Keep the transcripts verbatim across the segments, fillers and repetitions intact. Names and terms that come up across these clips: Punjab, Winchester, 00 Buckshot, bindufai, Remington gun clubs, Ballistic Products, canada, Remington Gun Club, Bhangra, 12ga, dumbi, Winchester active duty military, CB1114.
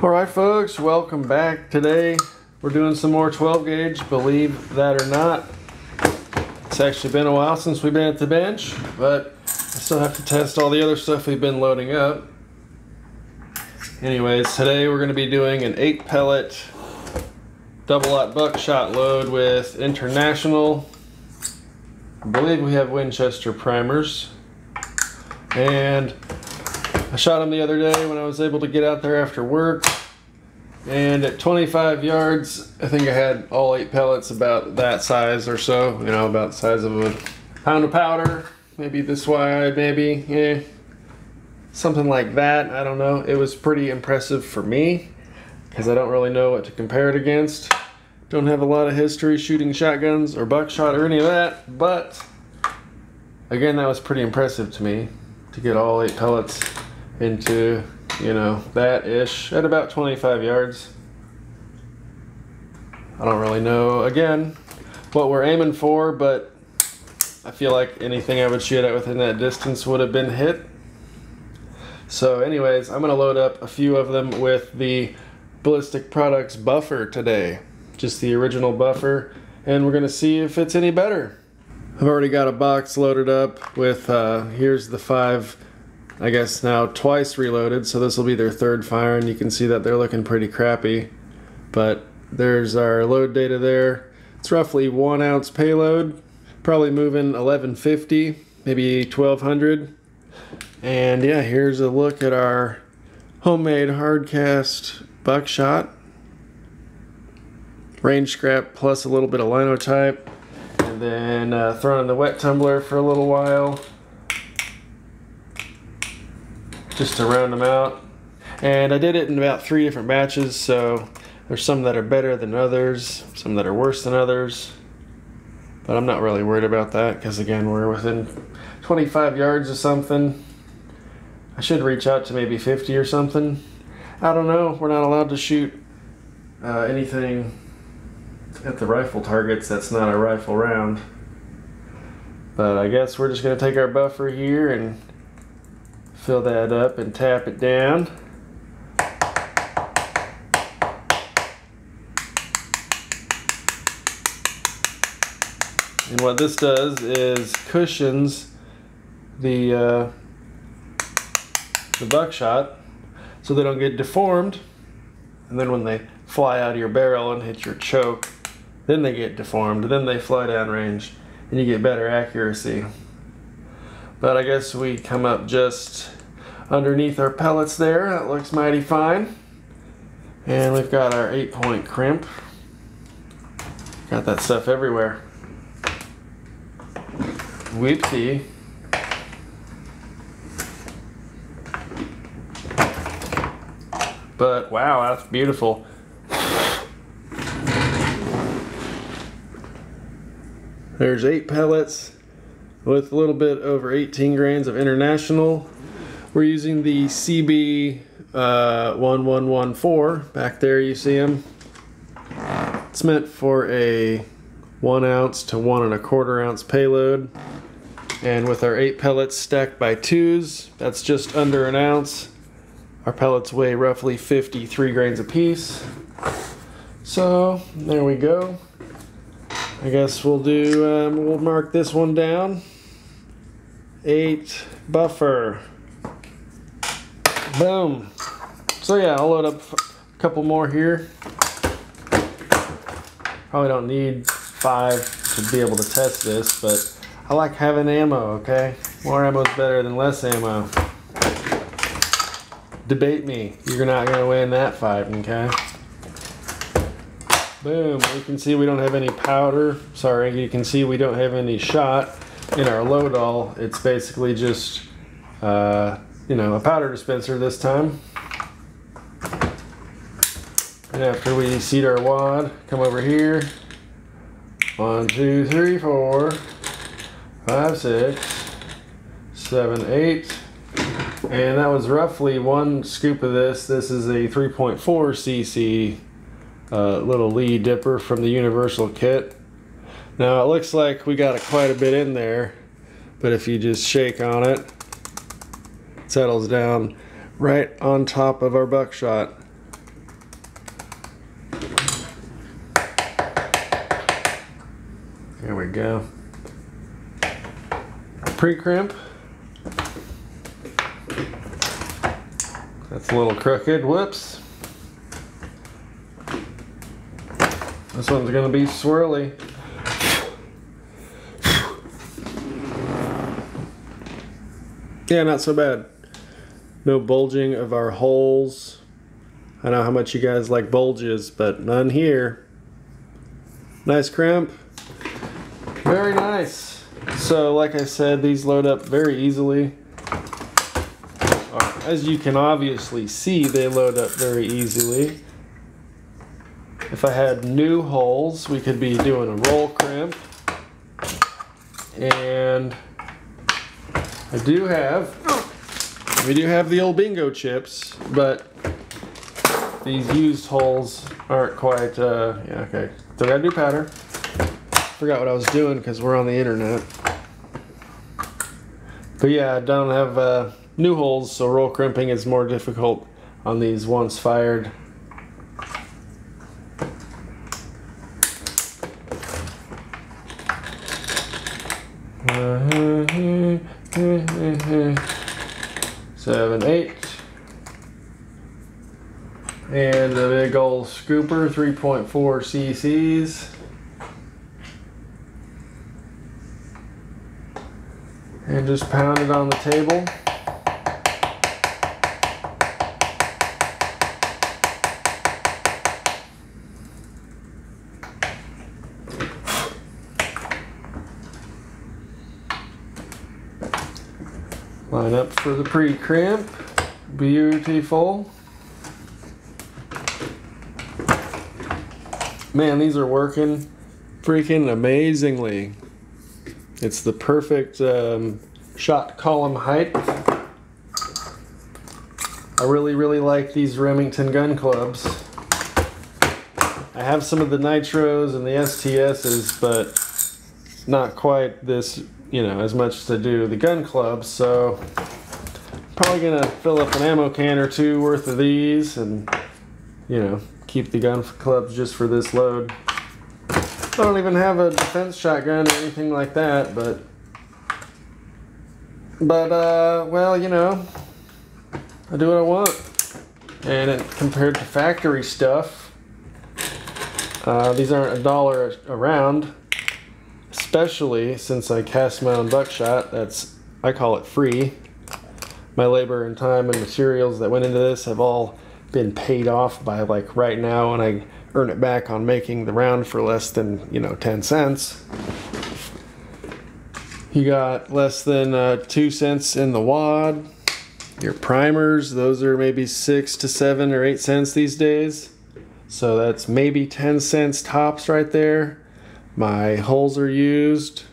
All right, folks, welcome back. Today we're doing some more twelve gauge, believe that or not. It's actually been a while since we've been at the bench, but I still have to test all the other stuff we've been loading up. Anyways, today we're going to be doing an eight pellet double-aught buckshot load with International. I believe we have Winchester primers, and I shot them the other day when I was able to get out there after work, and at twenty-five yards I think I had all eight pellets about that size or so, you know, about the size of a pound of powder, maybe this wide, maybe, yeah, something like that. I don't know, it was pretty impressive for me because I don't really know what to compare it against. Don't have a lot of history shooting shotguns or buckshot or any of that, but again, that was pretty impressive to me to get all eight pellets into, you know, that ish at about twenty-five yards. I don't really know again what we're aiming for, but I feel like anything I would shoot at within that distance would have been hit. So anyways, I'm gonna load up a few of them with the Ballistic Products buffer today, just the original buffer, and we're gonna see if it's any better. I've already got a box loaded up with uh, here's the five, I guess now twice reloaded, so this will be their third fire, and you can see that they're looking pretty crappy, but there's our load data there. It's roughly one ounce payload, probably moving eleven fifty, maybe twelve hundred. And yeah, here's a look at our homemade hardcast buckshot, range scrap plus a little bit of linotype, and then uh, thrown in the wet tumbler for a little while just to round them out. And I did it in about three different batches, so there's some that are better than others, some that are worse than others, but I'm not really worried about that because again, we're within twenty-five yards or something. I should reach out to maybe fifty or something. I don't know, we're not allowed to shoot uh, anything at the rifle targets that's not a rifle round, but I guess we're just going to take our buffer here and fill that up and tap it down. And what this does is cushions the uh, the buckshot so they don't get deformed, and then when they fly out of your barrel and hit your choke, then they get deformed, then they fly down range and you get better accuracy. But I guess we come up just underneath our pellets there. That looks mighty fine. And we've got our eight point crimp. Got that stuff everywhere. Whoopsie. But wow, that's beautiful. There's eight pellets with a little bit over eighteen grains of International. We're using the C B one one one four. Uh, back there you see them. It's meant for a one ounce to one and a quarter ounce payload. And with our eight pellets stacked by twos, that's just under an ounce. Our pellets weigh roughly fifty-three grains apiece. So there we go. I guess we'll do, um, we'll mark this one down. Eight buffer. Boom. So yeah, I'll load up a couple more here. Probably don't need five to be able to test this, but I like having ammo, okay? More ammo is better than less ammo. Debate me. You're not going to win that fight, okay? Boom, you can see we don't have any powder. Sorry, you can see we don't have any shot in our load all. It's basically just, uh, you know, a powder dispenser this time. And after we seat our wad, come over here. One, two, three, four, five, six, seven, eight. And that was roughly one scoop of this. This is a three point four C C. Uh, little Lee dipper from the Universal kit. Now it looks like we got a, quite a bit in there, but if you just shake on it, it settles down right on top of our buckshot. we go. Pre-crimp. That's a little crooked, whoops. This one's gonna be swirly. Yeah, not so bad. No bulging of our holes. I know how much you guys like bulges, but none here. Nice crimp. Very nice. So like I said, these load up very easily. As you can obviously see, they load up very easily. If I had new holes, we could be doing a roll crimp. And I do have, we do have the old bingo chips, but these used holes aren't quite, uh, yeah, okay. So I gotta do powder. Forgot what I was doing because we're on the internet. But yeah, I don't have uh, new holes, so roll crimping is more difficult on these once fired. Seven, eight. And a big old scooper, three point four C C's. And just pound it on the table. Line up for the pre-crimp. Beautiful. Man, these are working freaking amazingly. It's the perfect um, shot column height. I really, really like these Remington gun clubs. I have some of the nitros and the S T S's, but not quite this, you know, as much as I do the gun clubs. So I'm probably gonna fill up an ammo can or two worth of these, and you know, keep the gun clubs just for this load. I don't even have a defense shotgun or anything like that, but but uh, well, you know, I do what I want. And it, compared to factory stuff, uh, these aren't a dollar a round, especially since I cast my own buckshot. That's, I call it free. My labor and time and materials that went into this have all been paid off by, like, right now, and I earn it back on making the round for less than, you know, ten cents. You got less than uh, two cents in the wad. Your primers, those are maybe six to seven or eight cents these days. So that's maybe ten cents tops right there. My holes are used.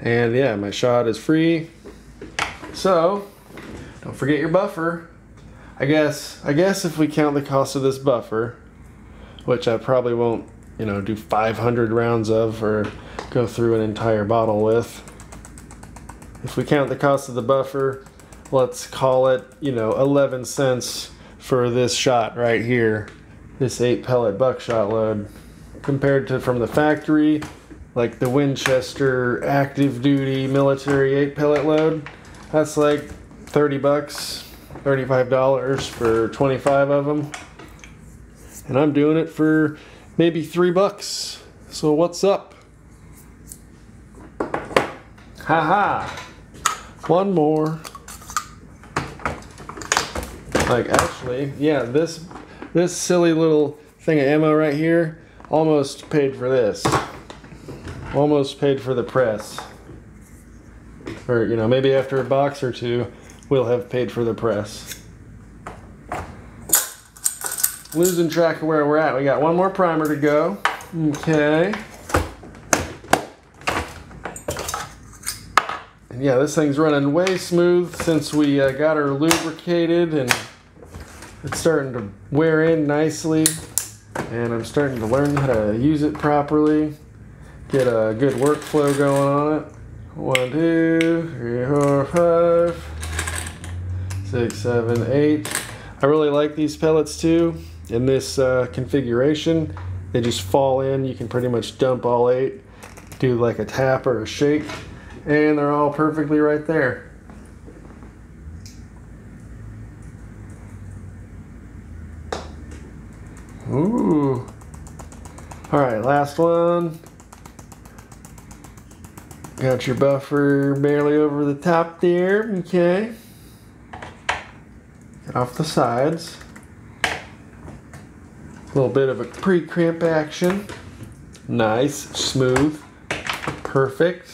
And yeah, my shot is free. So don't forget your buffer. I guess I guess if we count the cost of this buffer, which I probably won't, you know, do five hundred rounds of or go through an entire bottle with. If we count the cost of the buffer, let's call it, you know, eleven cents for this shot right here, this eight pellet buckshot load, compared to from the factory, like the Winchester active duty military eight pellet load. That's like thirty bucks. thirty-five dollars for twenty-five of them, and I'm doing it for maybe three bucks. So what's up? Haha. -ha. One more. Like, actually, yeah, this this silly little thing of ammo right here almost paid for this. Almost paid for the press. Or, you know, maybe after a box or two, we'll have paid for the press. Losing track of where we're at. We got one more primer to go. Okay. And yeah, this thing's running way smooth since we uh, got her lubricated, and it's starting to wear in nicely. And I'm starting to learn how to use it properly. Get a good workflow going on it. One, two, three, four, five. Six, seven, eight. I really like these pellets too. In this uh, configuration, they just fall in. You can pretty much dump all eight. do like a tap or a shake, and they're all perfectly right there. Ooh. All right, last one. Got your buffer barely over the top there. Okay. Off the sides. A little bit of a pre-crimp action. Nice, smooth, perfect.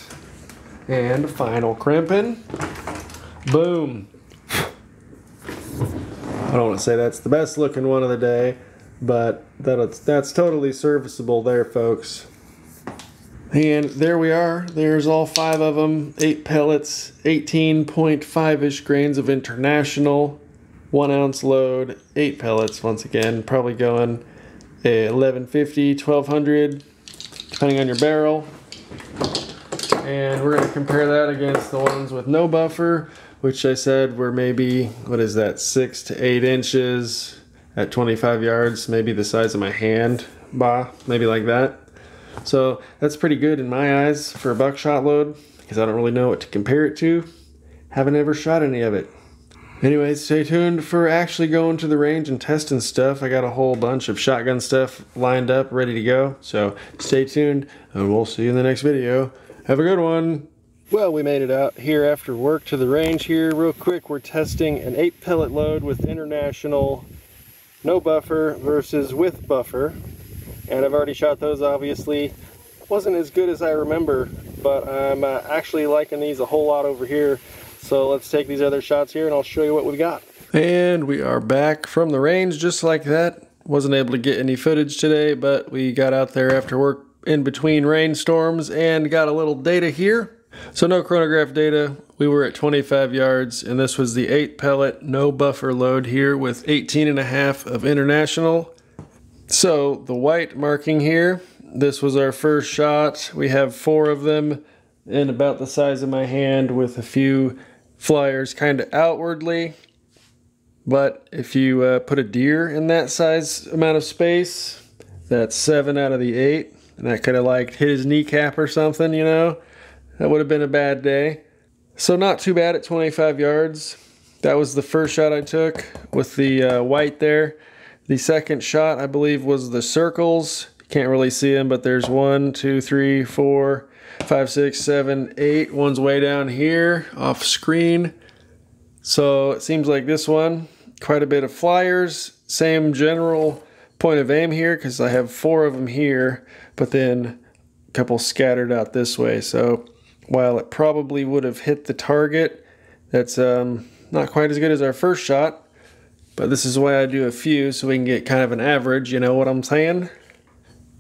And final crimping. Boom. I don't want to say that's the best looking one of the day, but that's, that's totally serviceable there, folks. And there we are. There's all five of them. Eight pellets, eighteen point five-ish grains of international, one ounce load, eight pellets once again, probably going eleven fifty, twelve hundred, depending on your barrel. And we're gonna compare that against the ones with no buffer, which I said were maybe, what is that, six to eight inches, at twenty-five yards, maybe the size of my hand, bah, maybe like that. So that's pretty good in my eyes for a buckshot load, because I don't really know what to compare it to. Haven't ever shot any of it. Anyways, stay tuned for actually going to the range and testing stuff. I got a whole bunch of shotgun stuff lined up, ready to go. So stay tuned, and we'll see you in the next video. Have a good one. Well, we made it out here after work to the range here. Real quick, we're testing an eight pellet load with international, no buffer versus with buffer, and I've already shot those. Obviously wasn't as good as I remember, but I'm uh, actually liking these a whole lot over here, so let's take these other shots here and I'll show you what we've got. And we are back from the range just like that. Wasn't able to get any footage today, but we got out there after work in between rainstorms and got a little data here. So no chronograph data. We were at twenty-five yards, and this was the eight pellet, no buffer load here with eighteen and a half of international. So the white marking here, this was our first shot. We have four of them and about the size of my hand with a few flyers kind of outwardly. But if you uh, put a deer in that size amount of space, that's seven out of the eight. And that could have like hit his kneecap or something, you know? That would have been a bad day. So not too bad at twenty-five yards. That was the first shot I took with the uh, white there. The second shot, I believe, was the circles. Can't really see them, but there's one, two, three, four, five, six, seven, eight. One's way down here off screen. So it seems like this one, quite a bit of flyers. Same general point of aim here, because I have four of them here, but then a couple scattered out this way. So while it probably would have hit the target, that's um, not quite as good as our first shot. But this is why I do a few, so we can get kind of an average, you know what I'm saying?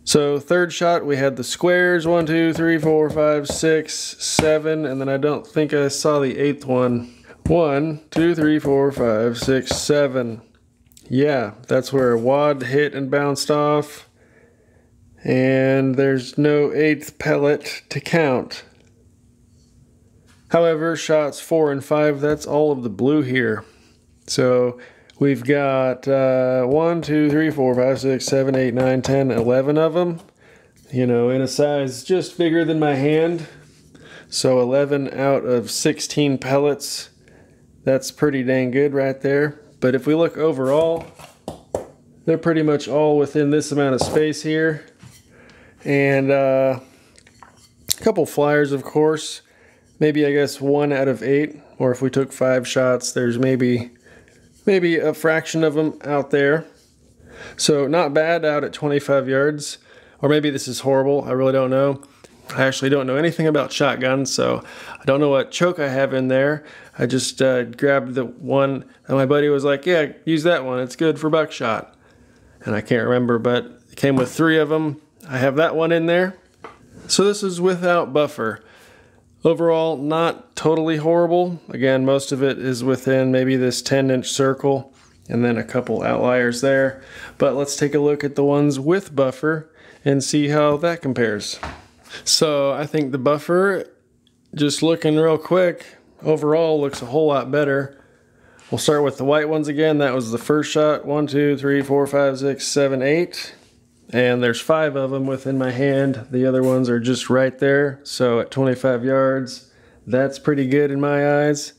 So third shot, we had the squares, one, two, three, four, five, six, seven, and then I don't think I saw the eighth one. One, two, three, four, five, six, seven. Yeah, that's where a wad hit and bounced off. And there's no eighth pellet to count. However, shots four and five, that's all of the blue here. So we've got uh, one, two, three, four, five, six, seven, eight, nine, ten, eleven of them. You know, in a size just bigger than my hand. So eleven out of sixteen pellets. That's pretty dang good right there. But if we look overall, they're pretty much all within this amount of space here. And uh, a couple flyers, of course. Maybe, I guess, one out of eight, or if we took five shots, there's maybe maybe a fraction of them out there. So not bad out at twenty-five yards, or maybe this is horrible. I really don't know. I actually don't know anything about shotguns, so I don't know what choke I have in there. I just uh, grabbed the one, and my buddy was like, yeah, use that one. It's good for buckshot. And I can't remember, but it came with three of them. I have that one in there. So this is without buffer. Overall, not totally horrible. Again, most of it is within maybe this ten inch circle and then a couple outliers there. But let's take a look at the ones with buffer and see how that compares. So I think the buffer, just looking real quick, overall looks a whole lot better. We'll start with the white ones again. That was the first shot. One, two, three, four, five, six, seven, eight. and there's five of them within my hand. The other ones are just right there. So at twenty-five yards, that's pretty good in my eyes.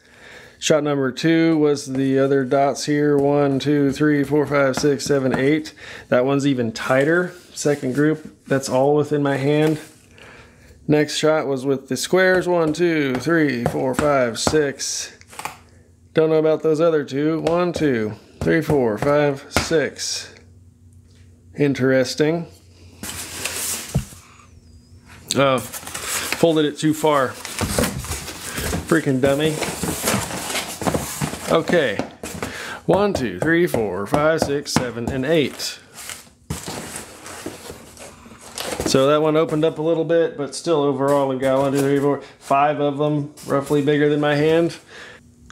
Shot number two was the other dots here. One, two, three, four, five, six, seven, eight. That one's even tighter. Second group, that's all within my hand. Next shot was with the squares. One, two, three, four, five, six. Don't know about those other two. One, two, three, four, five, six. Interesting. Oh, folded it too far. Freaking dummy. Okay, one, two, three, four, five, six, seven, and eight. So that one opened up a little bit, but still overall we've got one, two, three, four, five of them roughly bigger than my hand.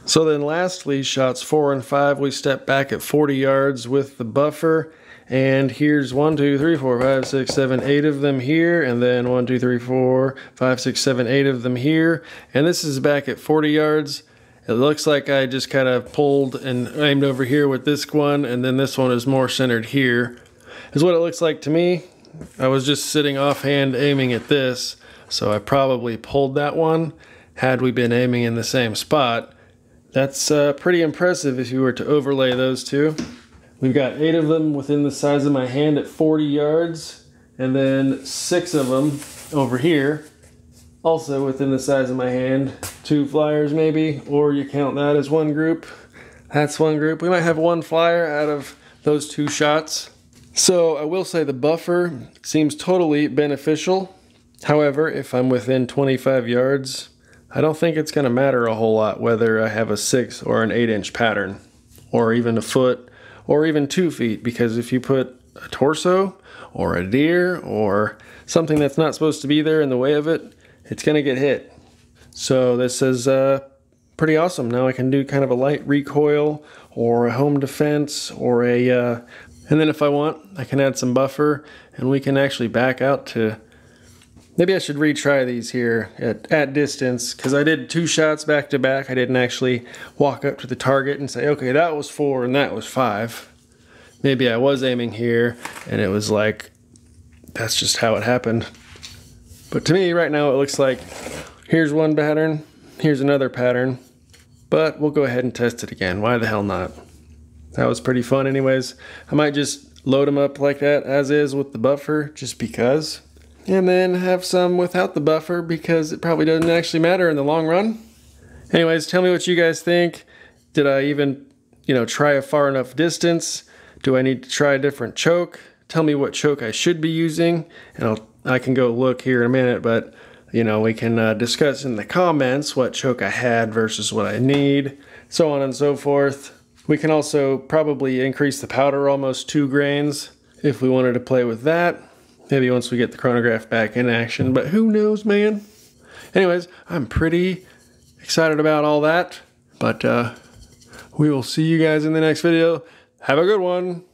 So then lastly, shots four and five, we step back at forty yards with the buffer. And here's one, two, three, four, five, six, seven, eight of them here. And then one, two, three, four, five, six, seven, eight of them here. And this is back at forty yards. It looks like I just kind of pulled and aimed over here with this one, and then this one is more centered here, is what it looks like to me. I was just sitting offhand aiming at this, so I probably pulled that one. Had we been aiming in the same spot, that's uh, pretty impressive if you were to overlay those two. We've got eight of them within the size of my hand at forty yards, and then six of them over here. Also within the size of my hand, two flyers maybe, or you count that as one group. That's one group. We might have one flyer out of those two shots. So I will say the buffer seems totally beneficial. However, if I'm within twenty-five yards, I don't think it's gonna matter a whole lot whether I have a six or an eight inch pattern, or even a foot, or even two feet, because if you put a torso or a deer or something that's not supposed to be there in the way of it, it's gonna get hit. So this is uh, pretty awesome. Now I can do kind of a light recoil or a home defense or a, uh, and then if I want, I can add some buffer and we can actually back out to, maybe I should retry these here at, at distance, because I did two shots back to back. I didn't actually walk up to the target and say, okay, that was four and that was five. Maybe I was aiming here and it was like, that's just how it happened. But to me right now it looks like here's one pattern, here's another pattern, but we'll go ahead and test it again. Why the hell not? That was pretty fun anyways. I might just load them up like that as is with the buffer just because, and then have some without the buffer because it probably doesn't actually matter in the long run. Anyways, tell me what you guys think. Did I even, you know, try a far enough distance? Do I need to try a different choke? Tell me what choke I should be using and I'll I can go look here in a minute, but you know, we can uh, discuss in the comments what choke I had versus what I need, so on and so forth. We can also probably increase the powder almost two grains if we wanted to play with that. Maybe once we get the chronograph back in action, but who knows, man? Anyways, I'm pretty excited about all that, but uh, we will see you guys in the next video. Have a good one.